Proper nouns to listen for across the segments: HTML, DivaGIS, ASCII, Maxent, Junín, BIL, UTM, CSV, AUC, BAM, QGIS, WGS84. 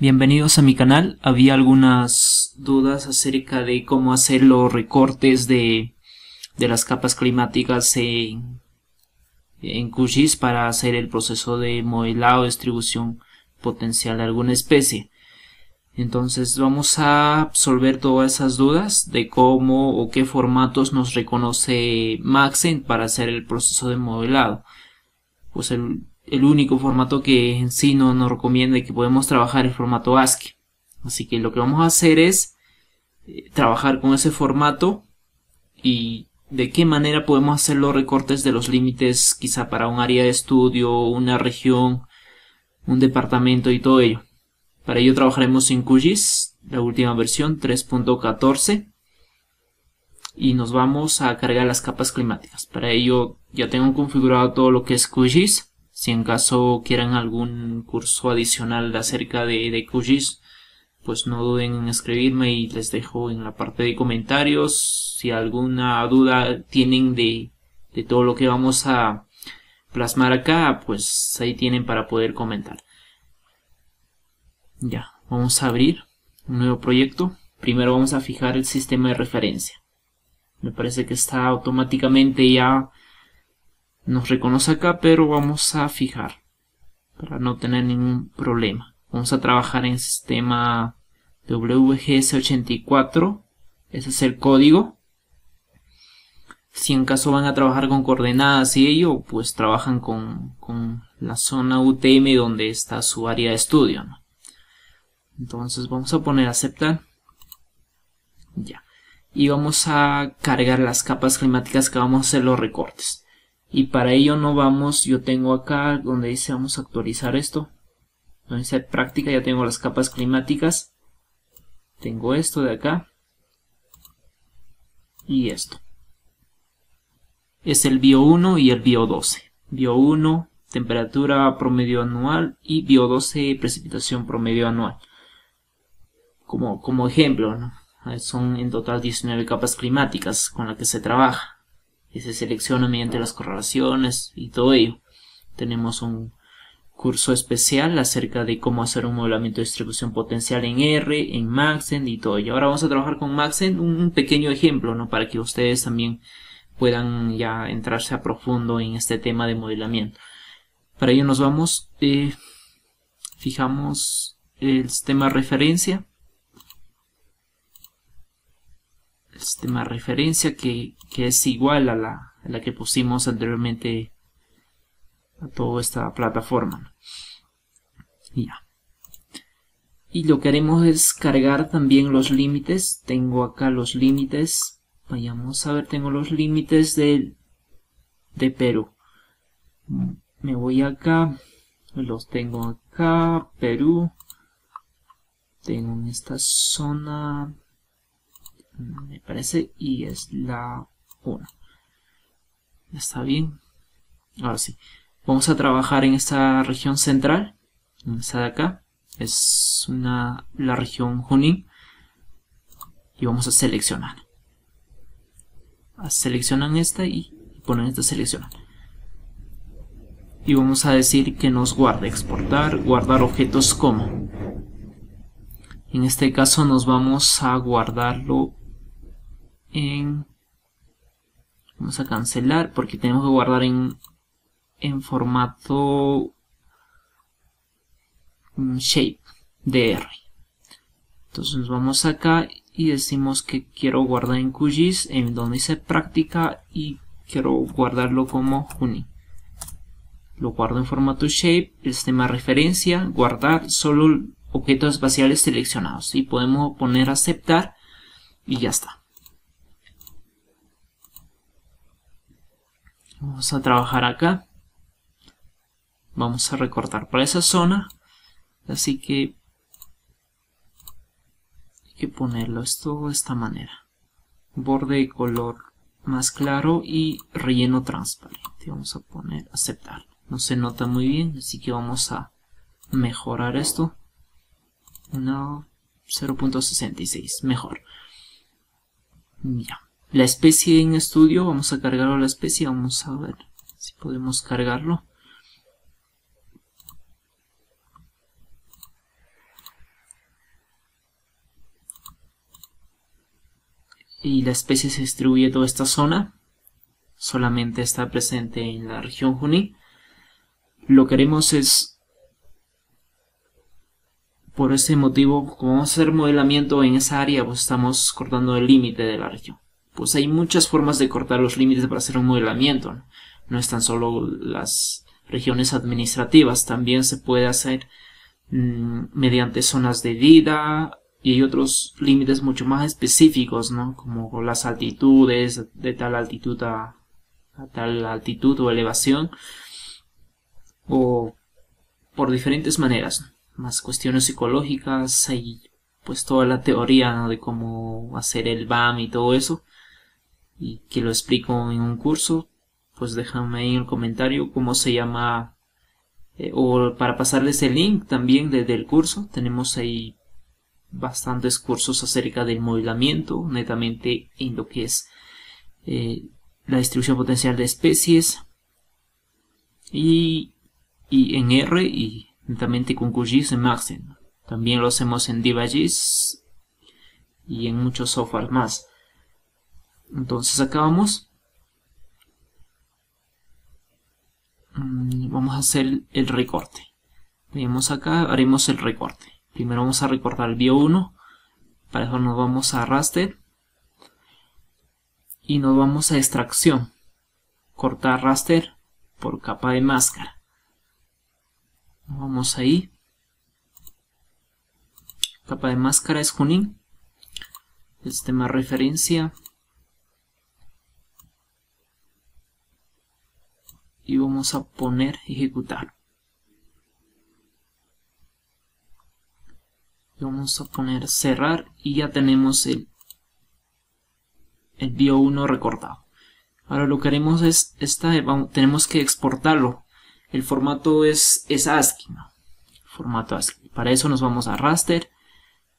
Bienvenidos a mi canal. Había algunas dudas acerca de cómo hacer los recortes de las capas climáticas en QGIS para hacer el proceso de modelado, distribución potencial de alguna especie. Entonces vamos a absolver todas esas dudas de cómo o qué formatos nos reconoce Maxent para hacer el proceso de modelado. Pues el único formato que en sí no nos recomienda y que podemos trabajar es el formato ASCII. Así que lo que vamos a hacer es trabajar con ese formato y de qué manera podemos hacer los recortes de los límites, quizá para un área de estudio, una región, un departamento y todo ello. Para ello trabajaremos en QGIS, la última versión 3.14, y nos vamos a cargar las capas climáticas. Para ello ya tengo configurado todo lo que es QGIS. Si en caso quieran algún curso adicional acerca de QGIS, pues no duden en escribirme y les dejo en la parte de comentarios. Si alguna duda tienen de todo lo que vamos a plasmar acá, pues ahí tienen para poder comentar. Ya, vamos a abrir un nuevo proyecto. Primero vamos a fijar el sistema de referencia. Me parece que está automáticamente ya... nos reconoce acá, pero vamos a fijar para no tener ningún problema. Vamos a trabajar en sistema WGS84. Ese es el código. Si en caso van a trabajar con coordenadas y ello, pues trabajan con la zona UTM donde está su área de estudio, ¿no? Entonces vamos a poner aceptar. Ya. Y vamos a cargar las capas climáticas que vamos a hacer los recortes. Y para ello no vamos, yo tengo acá donde dice vamos a actualizar esto. Donde dice práctica, ya tengo las capas climáticas. Tengo esto de acá. Y esto. Es el bio 1 y el bio 12. Bio 1, temperatura promedio anual, y bio 12, precipitación promedio anual. Como ejemplo, ¿no? Son en total 19 capas climáticas con las que se trabaja. Y se selecciona mediante las correlaciones y todo ello. Tenemos un curso especial acerca de cómo hacer un modelamiento de distribución potencial en R, en Maxent y todo ello. Ahora vamos a trabajar con Maxent, un pequeño ejemplo, ¿no? Para que ustedes también puedan ya entrarse a profundo en este tema de modelamiento. Para ello nos vamos, fijamos el sistema de referencia. Sistema de referencia que es igual a la que pusimos anteriormente a toda esta plataforma. Ya. Y lo que haremos es cargar también los límites. Tengo acá los límites. Vayamos a ver, tengo los límites de Perú. Me voy acá. Los tengo acá. Perú. Tengo en esta zona... me parece, y es la 1. Está bien. Ahora sí. Vamos a trabajar en esta región central. En esta de acá. Es la región Junín. Y vamos a seleccionar. Seleccionan esta y ponen esta seleccionar. Y vamos a decir que nos guarde. Exportar, guardar objetos como. En este caso nos vamos a guardarlo. Vamos a cancelar porque tenemos que guardar en formato shape DR. Entonces nos vamos acá y decimos que quiero guardar en QGIS, en donde dice práctica, y quiero guardarlo como Junín. Lo guardo en formato shape, el sistema de referencia, guardar solo objetos espaciales seleccionados, y podemos poner aceptar y ya está. Vamos a trabajar acá. Vamos a recortar para esa zona. Así que hay que ponerlo esto de esta manera. Borde de color más claro y relleno transparente. Vamos a poner aceptar. No se nota muy bien, así que vamos a mejorar esto. 0.66. Mejor. Ya. La especie en estudio, vamos a cargarlo a la especie, vamos a ver si podemos cargarlo. y la especie se distribuye toda esta zona, solamente está presente en la región Junín. Lo que haremos es, por este motivo, como vamos a hacer modelamiento en esa área, pues estamos cortando el límite de la región. Pues hay muchas formas de cortar los límites para hacer un modelamiento, ¿no? No es tan solo las regiones administrativas, también se puede hacer mediante zonas de vida y hay otros límites mucho más específicos, ¿no? Como las altitudes, de tal altitud a tal altitud o elevación, o por diferentes maneras, ¿no? Más cuestiones psicológicas, hay pues toda la teoría, ¿no? De cómo hacer el BAM y todo eso, y que lo explico en un curso. Pues déjame ahí en el comentario cómo se llama, o para pasarles el link también desde el curso. Tenemos ahí bastantes cursos acerca del modelamiento, netamente en lo que es la distribución potencial de especies y en R, y netamente con QGIS en Maxent. También lo hacemos en DivaGIS y en muchos software más. Entonces acá vamos a hacer el recorte. Vemos acá, haremos el recorte. Primero vamos a recortar el bio 1. Para eso nos vamos a raster y nos vamos a extracción, cortar raster por capa de máscara. Vamos ahí, capa de máscara es Junín, el sistema de referencia, y vamos a poner ejecutar. Vamos a poner cerrar y ya tenemos el bio 1 recortado. Ahora lo que haremos es, tenemos que exportarlo. El formato es ASCII, ¿no? Formato ASCII. Para eso nos vamos a raster,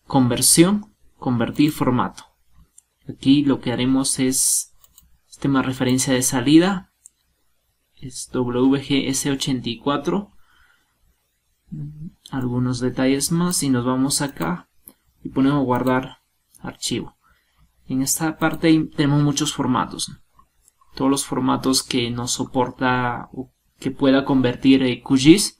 conversión, convertir formato. Aquí lo que haremos es sistema de referencia de salida, es WGS84. Algunos detalles más y nos vamos acá y ponemos guardar archivo. En esta parte tenemos muchos formatos, ¿no? Todos los formatos que nos soporta o que pueda convertir QGIS.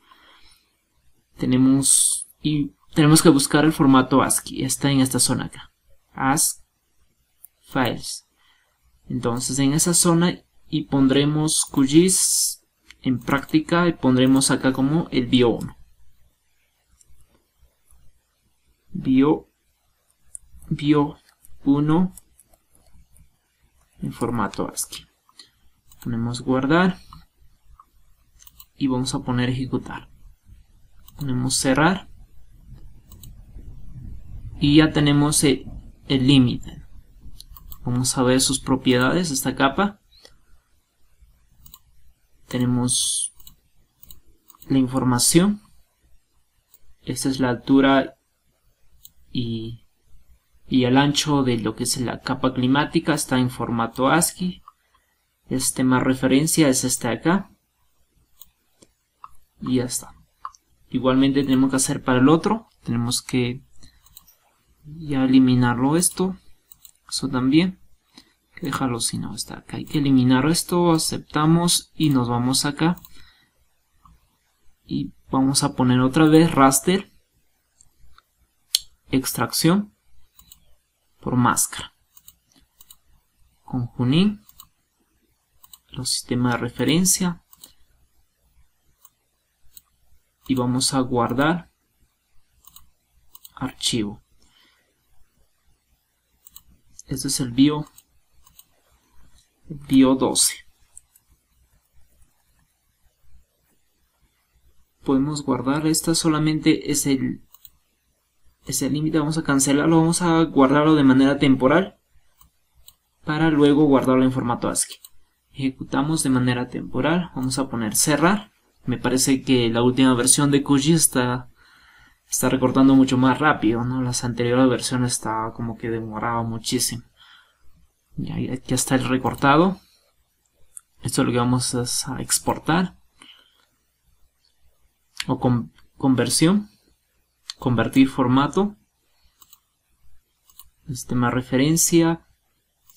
Tenemos que buscar el formato ASCII, está en esta zona acá, ASCII Files. Entonces en esa zona y pondremos QGIS en práctica y pondremos acá como el bio 1. Bio 1 en formato ASCII. Ponemos guardar y vamos a poner ejecutar. Ponemos cerrar y ya tenemos el límite. Vamos a ver sus propiedades. Esta capa tenemos la información, esta es la altura y el ancho de lo que es la capa climática, está en formato ASCII. El sistema de referencia es este de acá y ya está. Igualmente tenemos que hacer para el otro, tenemos que ya eliminarlo, eso también, hay que dejarlo, si no está acá, hay que eliminar esto, aceptamos y nos vamos acá y vamos a poner otra vez raster, extracción por máscara, con Junín, los sistemas de referencia, y vamos a guardar archivo. Este es el bio 12. Podemos guardar, esta solamente es el límite, vamos a cancelarlo, vamos a guardarlo de manera temporal para luego guardarlo en formato ASCII. Ejecutamos de manera temporal, vamos a poner cerrar. Me parece que la última versión de QGIS está recortando mucho más rápido, ¿no? Las anteriores versiones estaba como que demoraba muchísimo. Ya está el recortado. Esto es lo que vamos a exportar o conversión, convertir formato, sistema de referencia,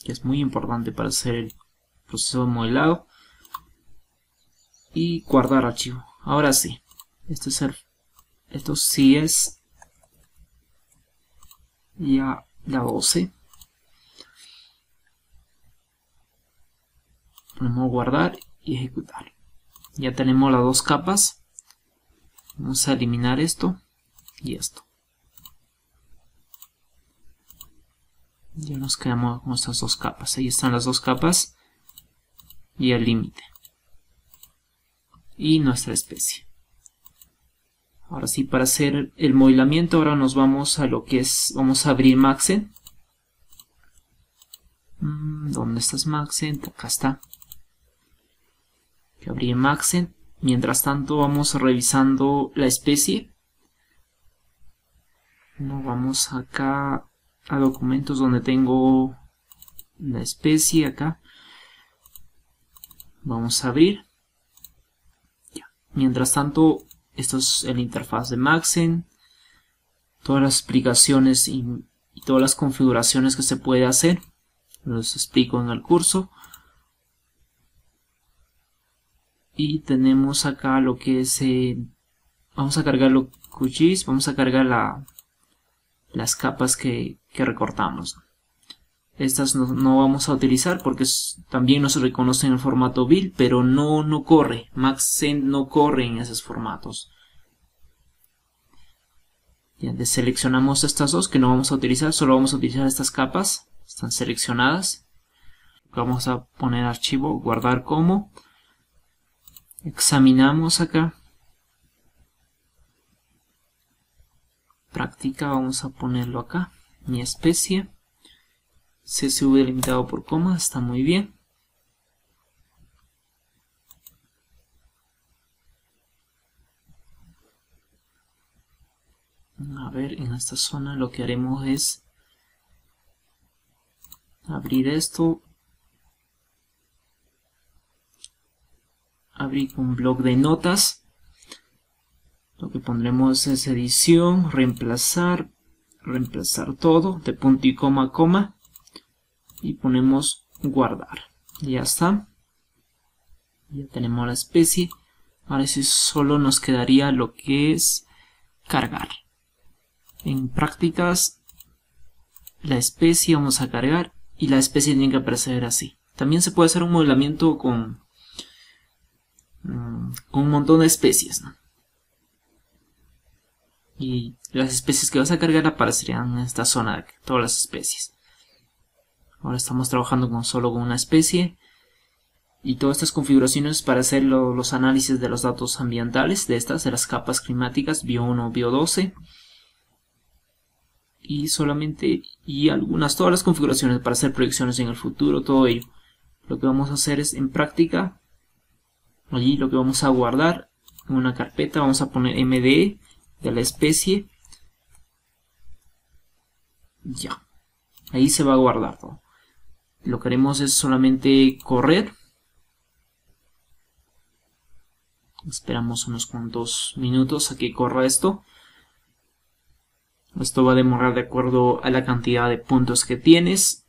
que es muy importante para hacer el proceso de modelado, y guardar archivo. Ahora sí, esto sí es ya la 12. Ponemos guardar y ejecutar. Ya tenemos las dos capas. Vamos a eliminar esto y esto. Ya nos quedamos con estas dos capas. Ahí están las dos capas y el límite y nuestra especie. Ahora sí, para hacer el modelamiento, ahora nos vamos a lo que es, vamos a abrir Maxent. ¿Dónde estás, Maxent? Acá está. Abrir Maxent. Mientras tanto vamos revisando la especie. Nos vamos acá a documentos donde tengo la especie acá. Vamos a abrir. Ya. Mientras tanto, esto es la interfaz de Maxent. Todas las explicaciones y todas las configuraciones que se puede hacer. Los explico en el curso. Y tenemos acá lo que es, vamos a cargar los QGIS, vamos a cargar las capas que recortamos. Estas no vamos a utilizar porque también nos reconocen el formato BIL, pero no corre. Maxent no corre en esos formatos. Ya, seleccionamos estas dos que no vamos a utilizar, solo vamos a utilizar estas capas. Están seleccionadas. Vamos a poner archivo, guardar como. Examinamos acá. Práctica, vamos a ponerlo acá. Mi especie. CSV delimitado por coma, está muy bien. A ver, en esta zona lo que haremos es abrir esto. Abrir un bloc de notas. Lo que pondremos es edición, reemplazar todo, de punto y coma a coma. Y ponemos guardar. Ya está. Ya tenemos la especie. Ahora sí solo nos quedaría lo que es cargar. En prácticas, la especie vamos a cargar y la especie tiene que aparecer así. También se puede hacer un modelamiento con un montón de especies, ¿no? Y las especies que vas a cargar aparecerían en esta zona de aquí, todas las especies. Ahora estamos trabajando solo con una especie, y todas estas configuraciones para hacer los análisis de los datos ambientales de las capas climáticas, bio 1, bio 12, y solamente todas las configuraciones para hacer proyecciones en el futuro, todo ello. Lo que vamos a hacer es en práctica. Allí lo que vamos a guardar en una carpeta, vamos a poner MDE de la especie. Ya. Ahí se va a guardar todo. Lo que haremos es solamente correr. Esperamos unos cuantos minutos a que corra esto. Esto va a demorar de acuerdo a la cantidad de puntos que tienes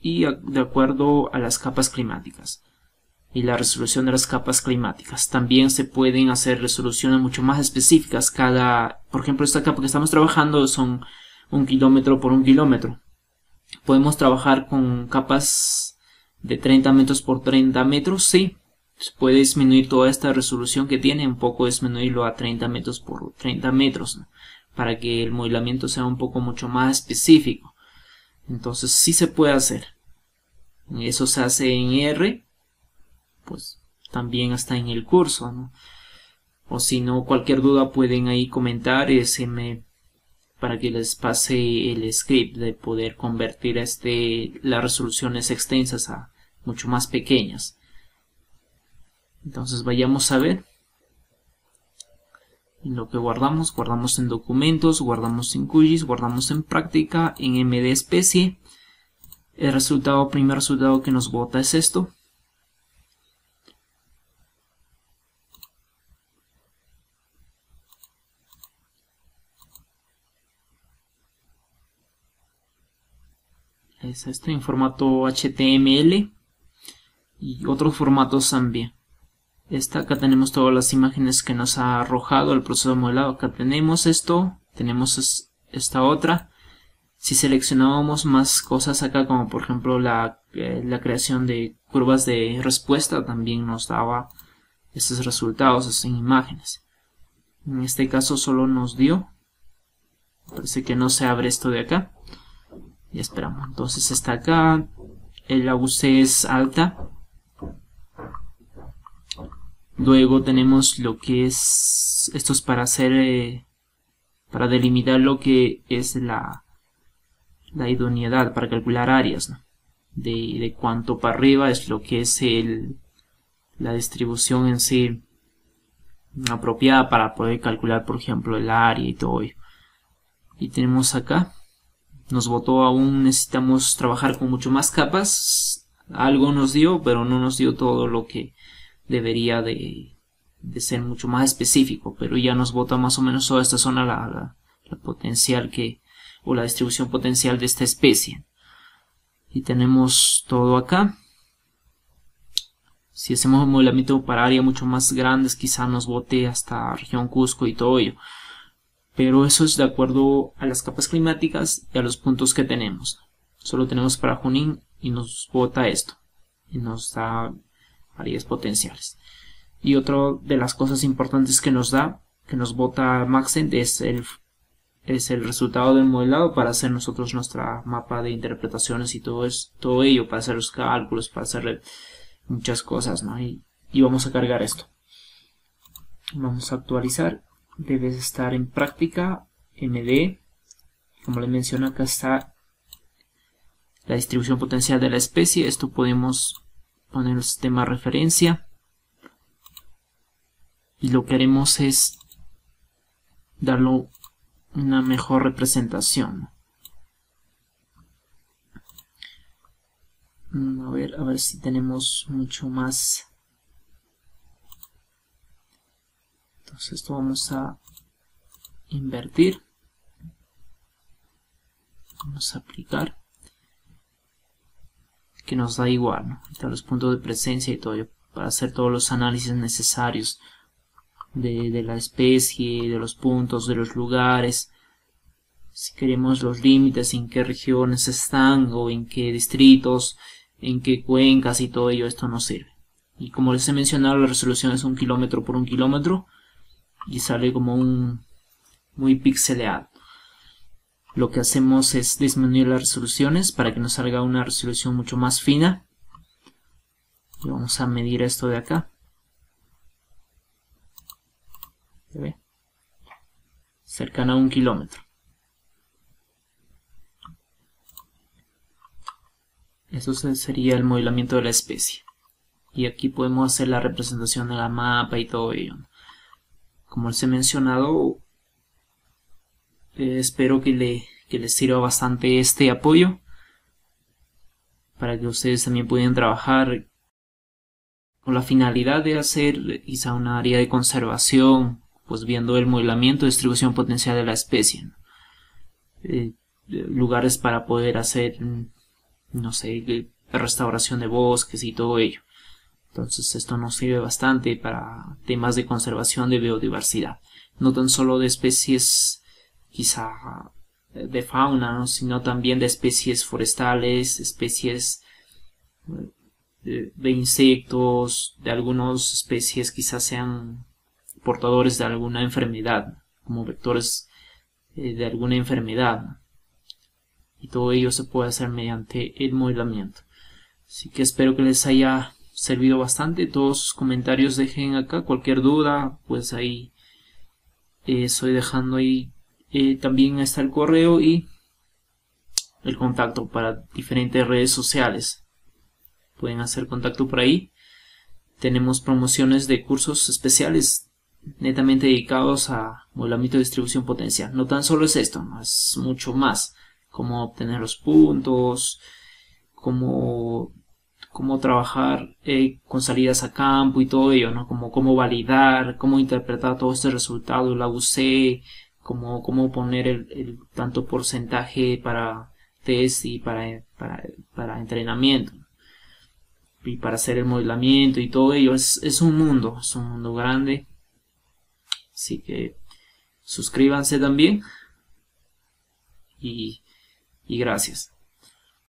y de acuerdo a las capas climáticas y la resolución de las capas climáticas. También se pueden hacer resoluciones mucho más específicas. Por ejemplo, esta capa que estamos trabajando son 1 kilómetro por 1 kilómetro. Podemos trabajar con capas de 30 metros por 30 metros, sí. Se puede disminuir toda esta resolución que tiene, un poco disminuirlo a 30 metros por 30 metros, ¿no? Para que el modelamiento sea un poco mucho más específico. Entonces sí se puede hacer. Eso se hace en R. Pues también está en el curso, ¿no? O si no, cualquier duda pueden ahí comentar para que les pase el script de poder convertir las resoluciones extensas a mucho más pequeñas. Entonces vayamos a ver. En lo que guardamos en documentos, guardamos en QGIS, guardamos en práctica, en MD especie. El primer resultado que nos bota es esto. es este en formato HTML y otros formatos Zambia. Esta, acá tenemos todas las imágenes que nos ha arrojado el proceso de modelado. Acá tenemos esto, tenemos esta otra. Si seleccionábamos más cosas acá, como por ejemplo la creación de curvas de respuesta, también nos daba estos resultados, estas imágenes. En este caso solo nos dio, parece que no se abre esto de acá. Y esperamos, entonces está acá, el AUC es alta. Luego tenemos lo que es, esto es para hacer, para delimitar lo que es la idoneidad, para calcular áreas, ¿no? De cuanto para arriba es lo que es la distribución en sí apropiada para poder calcular, por ejemplo, el área y todo ello. Y tenemos acá, nos botó aún, necesitamos trabajar con mucho más capas, algo nos dio, pero no nos dio todo lo que debería de ser mucho más específico, pero ya nos bota más o menos toda esta zona la potencial que, o la distribución potencial de esta especie. Y tenemos todo acá. Si hacemos un modelamiento para áreas mucho más grandes, quizá nos bote hasta región Cusco y todo ello, pero eso es de acuerdo a las capas climáticas y a los puntos que tenemos. Solo tenemos para Junín y nos bota esto y nos da áreas potenciales. Y otra de las cosas importantes que nos da, que nos bota Maxent, es el resultado del modelado para hacer nosotros nuestra mapa de interpretaciones y todo ello, para hacer los cálculos, para hacer muchas cosas, ¿no? Y vamos a cargar esto. Vamos a actualizar. Debe estar en práctica, MD. Como les mencioné, acá está la distribución potencial de la especie. Esto podemos poner el sistema de referencia y lo que haremos es darle una mejor representación. A ver si tenemos mucho más. Entonces esto vamos a invertir, vamos a aplicar, que nos da igual, ¿no? Los puntos de presencia y todo ello, para hacer todos los análisis necesarios de la especie, de los puntos, de los lugares, si queremos los límites, en qué regiones están o en qué distritos, en qué cuencas y todo ello. Esto nos sirve, y como les he mencionado, la resolución es 1 kilómetro por 1 kilómetro y sale como muy pixeleado. Lo que hacemos es disminuir las resoluciones para que nos salga una resolución mucho más fina. Y vamos a medir esto de acá. ¿Se ve? Cercana a 1 kilómetro. Eso sería el modelamiento de la especie. Y aquí podemos hacer la representación de la mapa y todo ello. Como les he mencionado, espero que les sirva bastante este apoyo para que ustedes también puedan trabajar con la finalidad de hacer quizá una área de conservación, pues viendo el modelamiento, distribución potencial de la especie, ¿no? Lugares para poder hacer, no sé, restauración de bosques y todo ello. Entonces esto nos sirve bastante para temas de conservación de biodiversidad, no tan solo de especies quizá de fauna, ¿no? Sino también de especies forestales, especies de insectos, de algunas especies quizás sean portadores de alguna enfermedad, como vectores de alguna enfermedad, y todo ello se puede hacer mediante el modelamiento. Así que espero que les haya servido bastante. Todos sus comentarios dejen acá, cualquier duda pues ahí estoy dejando ahí. También está el correo y el contacto para diferentes redes sociales. Pueden hacer contacto por ahí. Tenemos promociones de cursos especiales netamente dedicados a modelamiento de distribución potencial. No tan solo es esto, no, es mucho más. Cómo obtener los puntos, cómo trabajar con salidas a campo y todo ello, ¿no? Cómo validar, cómo interpretar todo este resultado, la AUC. Cómo poner el tanto porcentaje para test y para entrenamiento. Y para hacer el modelamiento y todo ello. Es un mundo grande. Así que suscríbanse también. Y gracias.